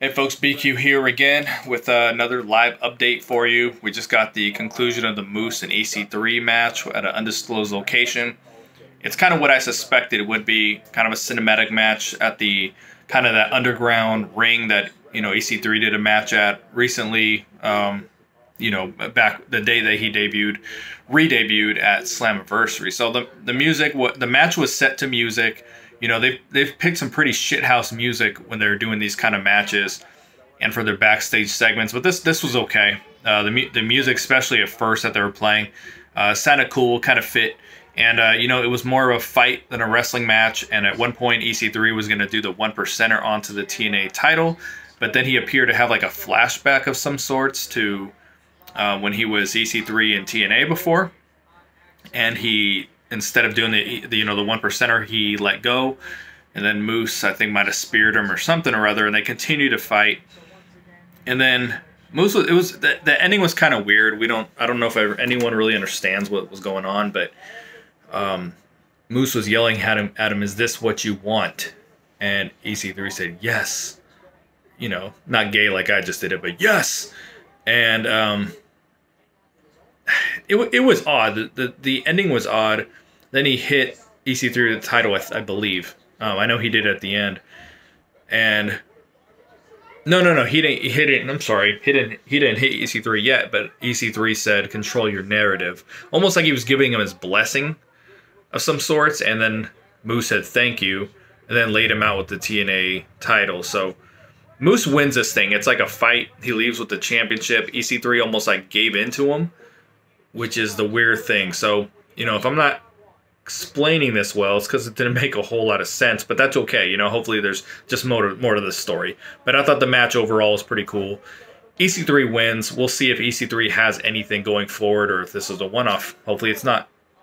Hey folks, BQ here again with another live update for you. We just got the conclusion of the Moose and EC3 match at an undisclosed location. It's kind of what I suspected it would be, kind of a cinematic match at the kind of that underground ring that, you know, EC3 did a match at recently, you know, back the day that he debuted, re-debuted at Slamiversary. So the match was set to music. You know, they've picked some pretty shithouse music when they're doing these kind of matches and for their backstage segments, but this was okay. The music, especially at first that they were playing, sounded cool, kind of fit, and you know, it was more of a fight than a wrestling match. And at one point, EC3 was going to do the 1 percenter onto the TNA title, but then he appeared to have like a flashback of some sorts to when he was EC3 and TNA before, and he, instead of doing the 1 percenter, he let go, and then Moose, I think, might have speared him or something or other, and they continued to fight. And then Moose was, the ending was kind of weird. I don't know if anyone really understands what was going on, but Moose was yelling at him, "Is this what you want?" And EC3 said, "Yes." You know, not gay like I just did it, but yes. And It was odd. The ending was odd. Then he hit EC3 with the title, I believe. I know he did at the end. And no, he didn't. He didn't. I'm sorry. He didn't hit EC3 yet. But EC3 said, "Control your narrative," almost like he was giving him his blessing of some sorts. And then Moose said, "Thank you," and then laid him out with the TNA title. So Moose wins this thing. It's like a fight. He leaves with the championship. EC3 almost like gave in to him, which is the weird thing. So, you know, if I'm not explaining this well, it's because it didn't make a whole lot of sense, but that's okay. You know, hopefully there's just more to this story. But I thought the match overall was pretty cool. EC3 wins. We'll see if EC3 has anything going forward or if this is a one-off. Hopefully it's not.